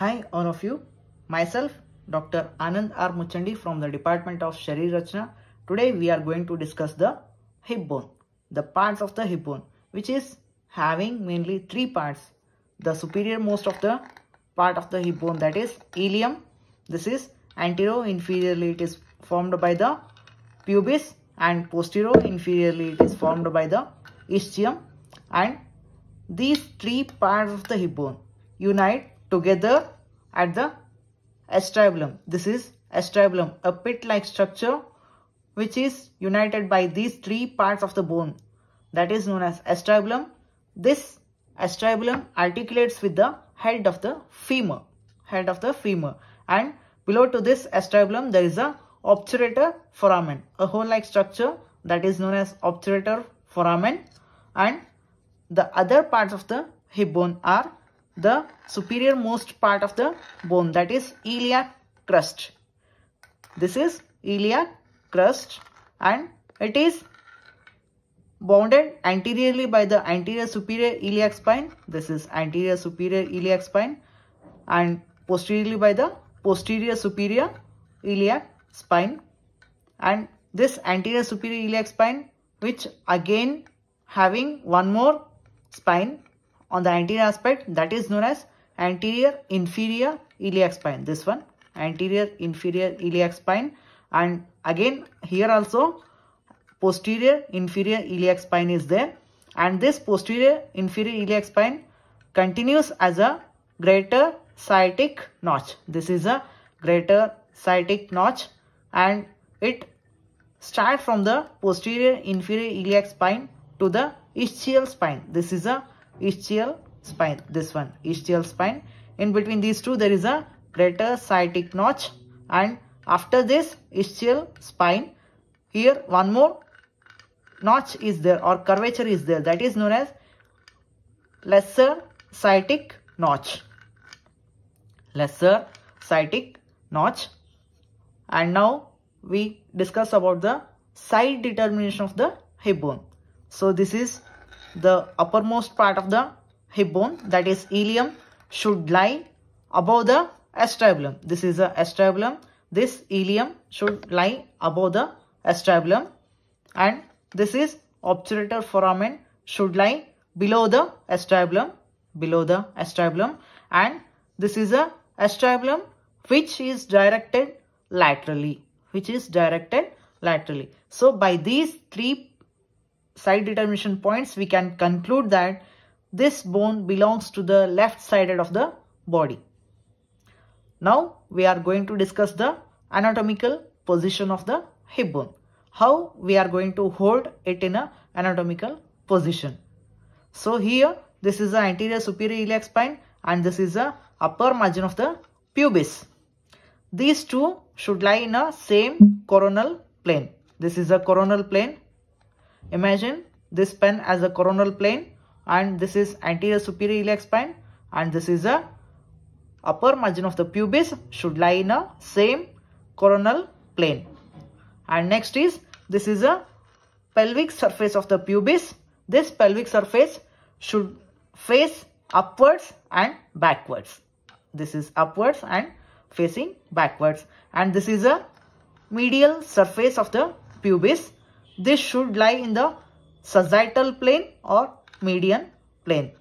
Hi all of you, myself Dr. Anand R Muchandi from the Department of Shari Rachna. Today we are going to discuss the hip bone, the parts of the hip bone which is having mainly three parts. The superior most of the part of the hip bone, that is ilium. This is anterior inferiorly it is formed by the pubis and posterior inferiorly it is formed by the ischium, and these three parts of the hip bone unite together at the acetabulum. This is acetabulum, a pit-like structure which is united by these three parts of the bone, that is known as acetabulum. This acetabulum articulates with the head of the femur, and below to this acetabulum there is a obturator foramen, a hole-like structure that is known as obturator foramen, and the other parts of the hip bone are the superior most part of the bone, that is iliac crest. This is iliac crest and it is bounded anteriorly by the anterior superior iliac spine. This is anterior superior iliac spine, and posteriorly by the posterior superior iliac spine. And this anterior superior iliac spine, which again having one more spine on the anterior aspect, that is known as anterior inferior iliac spine. This one, anterior inferior iliac spine, and again here also posterior inferior iliac spine is there, and this posterior inferior iliac spine continues as a greater sciatic notch. This is a greater sciatic notch and it starts from the posterior inferior iliac spine to the ischial spine. This is a ischial spine, this one ischial spine. In between these two there is a greater sciatic notch, and after this ischial spine here one more notch is there or curvature is there, that is known as lesser sciatic notch, lesser sciatic notch. And now we discuss about the side determination of the hip bone. So this is the uppermost part of the hip bone, that is ilium, should lie above the acetabulum. This is the acetabulum. This ilium should lie above the acetabulum, and this is obturator foramen should lie below the acetabulum, and this is a acetabulum which is directed laterally, So by these three side determination points we can conclude that this bone belongs to the left sided of the body. Now we are going to discuss the anatomical position of the hip bone, how we are going to hold it in a anatomical position. So here this is the anterior superior iliac spine and this is the upper margin of the pubis. These two should lie in a same coronal plane. This is a coronal plane. Imagine this pen as a coronal plane, and this is anterior superior iliac spine and this is a upper margin of the pubis should lie in a same coronal plane. And next is this is a pelvic surface of the pubis. This pelvic surface should face upwards and backwards. This is upwards and facing backwards, and this is a medial surface of the pubis. This should lie in the sagittal plane or median plane.